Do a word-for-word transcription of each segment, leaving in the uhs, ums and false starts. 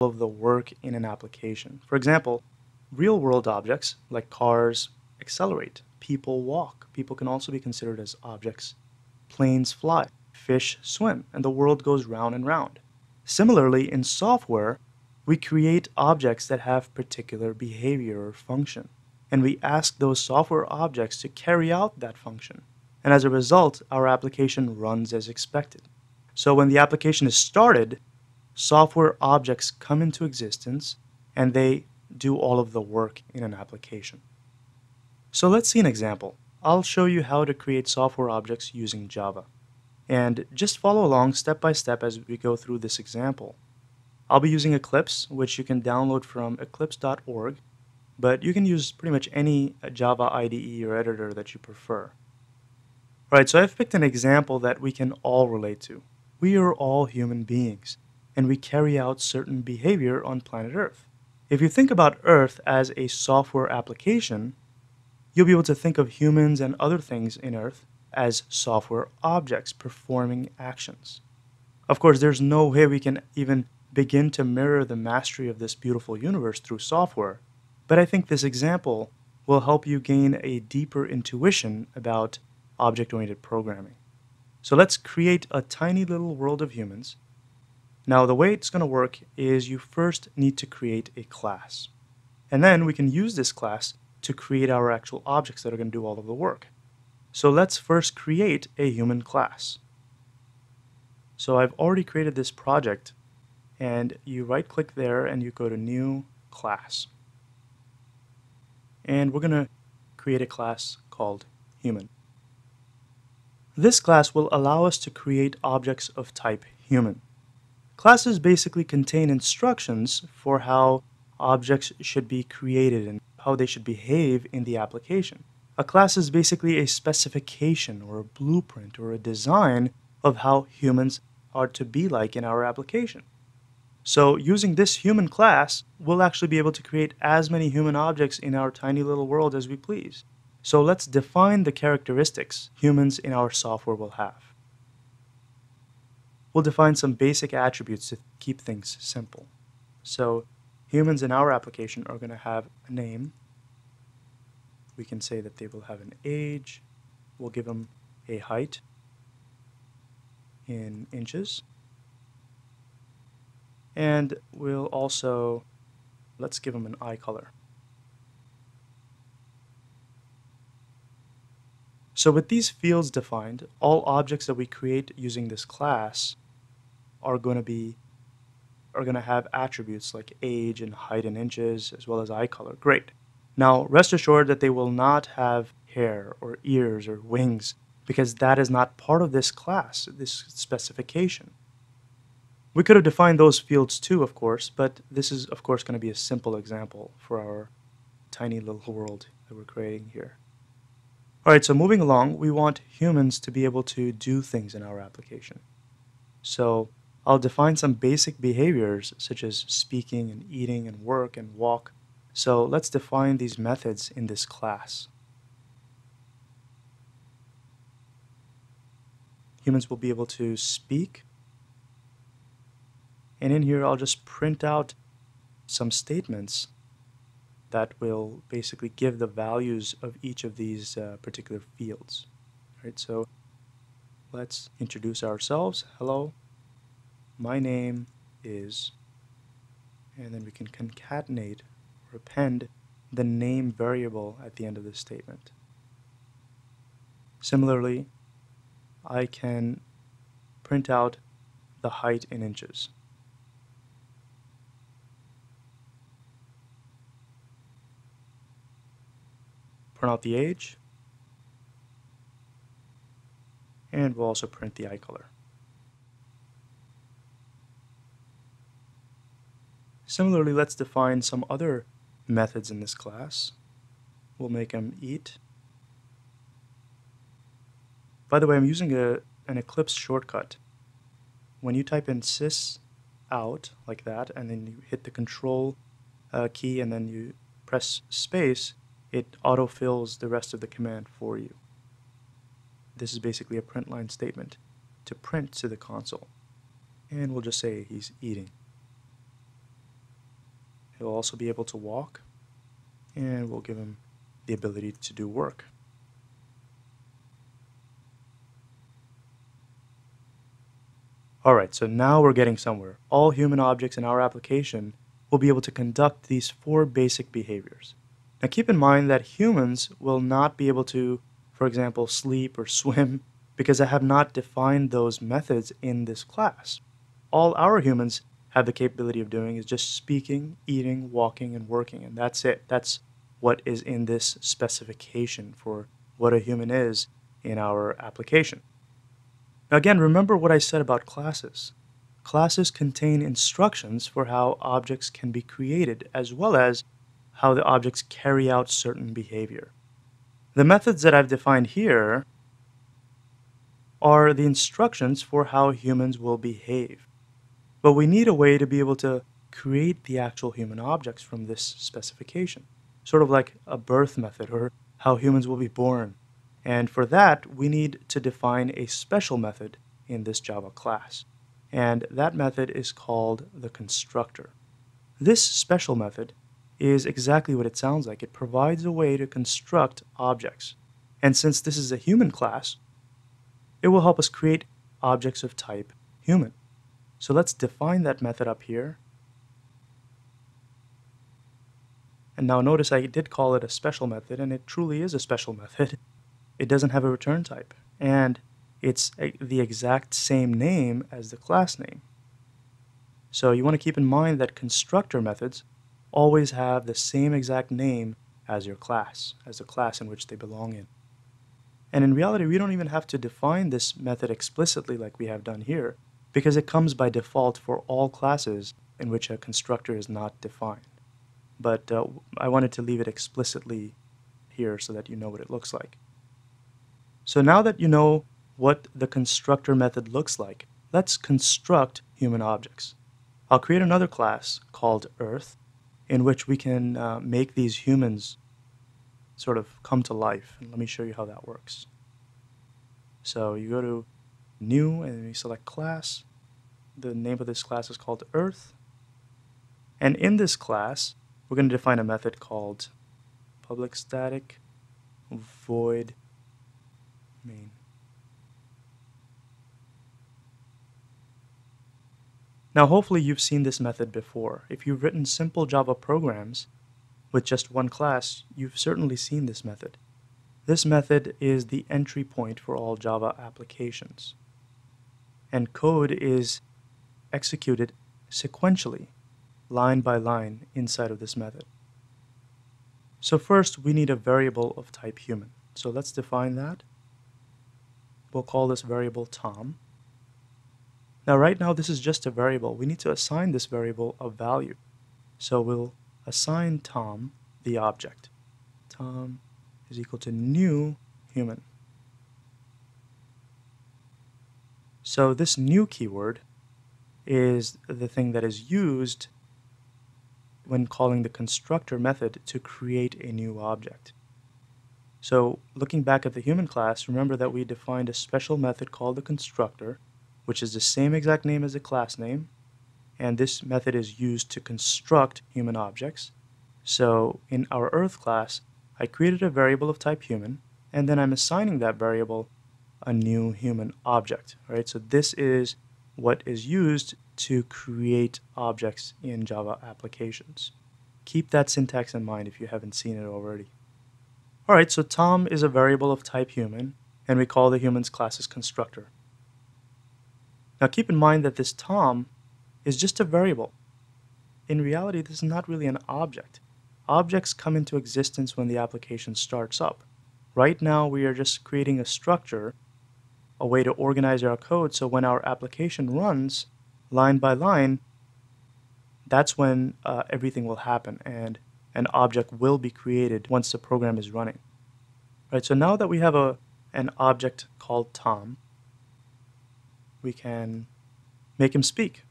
of the work in an application. For example, real-world objects like cars accelerate, people walk, people can also be considered as objects, planes fly, fish swim, and the world goes round and round. Similarly, in software, we create objects that have particular behavior or function, and we ask those software objects to carry out that function. And as a result, our application runs as expected. So when the application is started, software objects come into existence and they do all of the work in an application. So let's see an example. I'll show you how to create software objects using Java. And just follow along step by step as we go through this example. I'll be using Eclipse, which you can download from eclipse dot org, but you can use pretty much any Java I D E or editor that you prefer. Alright, so I've picked an example that we can all relate to. We are all human beings, and we carry out certain behavior on planet Earth. If you think about Earth as a software application, you'll be able to think of humans and other things in Earth as software objects performing actions. Of course, there's no way we can even begin to mirror the mastery of this beautiful universe through software, but I think this example will help you gain a deeper intuition about object-oriented programming. So let's create a tiny little world of humans. Now, the way it's going to work is you first need to create a class. And then we can use this class to create our actual objects that are going to do all of the work. So let's first create a human class. So I've already created this project, and you right-click there and you go to New Class. And we're going to create a class called Human. This class will allow us to create objects of type Human. Classes basically contain instructions for how objects should be created and how they should behave in the application. A class is basically a specification or a blueprint or a design of how humans are to be like in our application. So using this human class, we'll actually be able to create as many human objects in our tiny little world as we please. So let's define the characteristics humans in our software will have. We'll define some basic attributes to keep things simple. So humans in our application are going to have a name. We can say that they will have an age. We'll give them a height in inches. And we'll also, let's give them an eye color. So with these fields defined, all objects that we create using this class are going to be are going to have attributes like age and height in inches, as well as eye color. Great. Now rest assured that they will not have hair or ears or wings, because that is not part of this class, this specification. We could have defined those fields too, of course, but this is of course going to be a simple example for our tiny little world that we're creating here. Alright, so moving along, we want humans to be able to do things in our application. So I'll define some basic behaviors such as speaking and eating and work and walk. So let's define these methods in this class. Humans will be able to speak. And in here, I'll just print out some statements that will basically give the values of each of these uh, particular fields. Right, so let's introduce ourselves. Hello, my name is, and then we can concatenate or append the name variable at the end of this statement. Similarly, I can print out the height in inches. Print out the age, and we'll also print the eye color. Similarly, let's define some other methods in this class. We'll make them eat. By the way, I'm using a, an Eclipse shortcut. When you type in sys out like that, and then you hit the control uh, key, and then you press space, it autofills the rest of the command for you. This is basically a print line statement to print to the console. And we'll just say he's eating. He'll also be able to walk, and we'll give him the ability to do work. Alright, so now we're getting somewhere. All human objects in our application will be able to conduct these four basic behaviors. Now keep in mind that humans will not be able to, for example, sleep or swim, because I have not defined those methods in this class. All our humans have the capability of doing is just speaking, eating, walking, and working, and that's it. That's what is in this specification for what a human is in our application. Now again, remember what I said about classes. Classes contain instructions for how objects can be created, as well as how the objects carry out certain behavior. The methods that I've defined here are the instructions for how humans will behave. But we need a way to be able to create the actual human objects from this specification, sort of like a birth method or how humans will be born. And for that, we need to define a special method in this Java class. And that method is called the constructor. This special method is exactly what it sounds like. It provides a way to construct objects. And since this is a human class, it will help us create objects of type human. So let's define that method up here. And now notice I did call it a special method, and it truly is a special method. It doesn't have a return type, and it's a, the exact same name as the class name. So you want to keep in mind that constructor methods always have the same exact name as your class, as the class in which they belong in. And in reality, we don't even have to define this method explicitly like we have done here, because it comes by default for all classes in which a constructor is not defined. But uh, I wanted to leave it explicitly here so that you know what it looks like. So now that you know what the constructor method looks like, let's construct human objects. I'll create another class called Earth, in which we can uh, make these humans sort of come to life. And let me show you how that works. So you go to New and you select Class. The name of this class is called Earth. And in this class, we're going to define a method called public static void main. Now hopefully you've seen this method before. If you've written simple Java programs with just one class, you've certainly seen this method. This method is the entry point for all Java applications. And code is executed sequentially, line by line, inside of this method. So first, we need a variable of type human. So let's define that. We'll call this variable Tom. Now right now, this is just a variable. We need to assign this variable a value. So we'll assign Tom the object. Tom is equal to new human. So this new keyword is the thing that is used when calling the constructor method to create a new object. So looking back at the human class, remember that we defined a special method called the constructor, which is the same exact name as the class name, and this method is used to construct human objects. So in our Earth class, I created a variable of type human, and then I'm assigning that variable a new human object. All right, so this is what is used to create objects in Java applications. Keep that syntax in mind if you haven't seen it already. All right, so Tom is a variable of type human, and we call the humans class's constructor. Now keep in mind that this Tom is just a variable. In reality, this is not really an object. Objects come into existence when the application starts up. Right now, we are just creating a structure, a way to organize our code, so when our application runs line by line, that's when uh, everything will happen, and an object will be created once the program is running. All right, so now that we have a, an object called Tom, we can make him speak.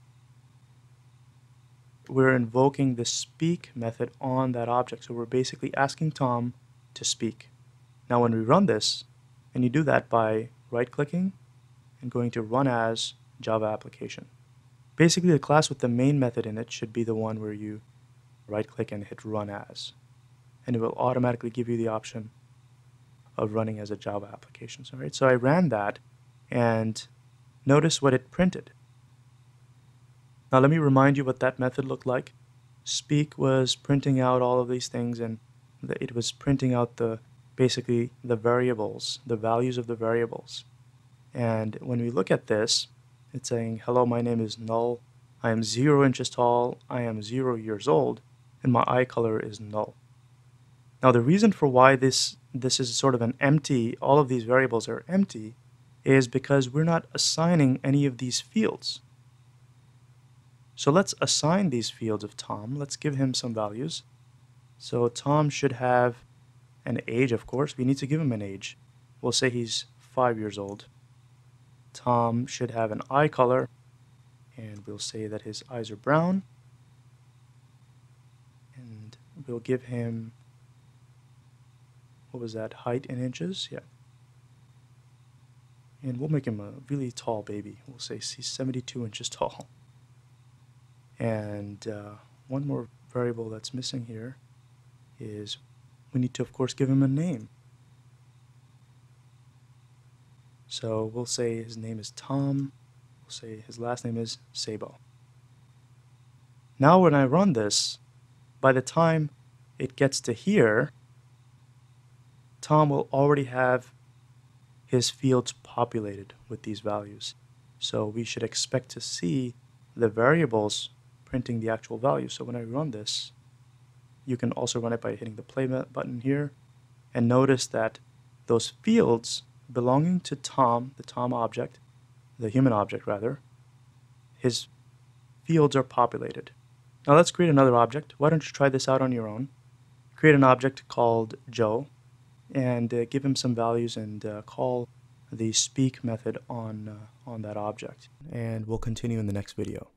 We're invoking the speak method on that object. So we're basically asking Tom to speak. Now when we run this, and you do that by right-clicking and going to Run As Java Application. Basically, the class with the main method in it should be the one where you right-click and hit Run As, and it will automatically give you the option of running as a Java application. All right, so I ran that, and notice what it printed. Now let me remind you what that method looked like. Speak was printing out all of these things, and it was printing out the basically the variables, the values of the variables. And when we look at this, it's saying, hello, my name is null, I am zero inches tall, I am zero years old, and my eye color is null. Now the reason for why this, this is sort of an empty, all of these variables are empty, is because we're not assigning any of these fields. So let's assign these fields of Tom. Let's give him some values. So Tom should have an age, of course. We need to give him an age. We'll say he's five years old. Tom should have an eye color, and we'll say that his eyes are brown. And we'll give him, what was that, height in inches? Yeah. And we'll make him a really tall baby. We'll say he's seventy-two inches tall. And uh, one more variable that's missing here is we need to, of course, give him a name. So we'll say his name is Tom. We'll say his last name is Sabo. Now when I run this, by the time it gets to here, Tom will already have his fields populated with these values. So we should expect to see the variables printing the actual value. So when I run this, you can also run it by hitting the play button here, and notice that those fields belonging to Tom, the Tom object, the human object rather, his fields are populated. Now let's create another object. Why don't you try this out on your own? Create an object called Joe, and uh, give him some values, and uh, call the speak method on, uh, on that object. And we'll continue in the next video.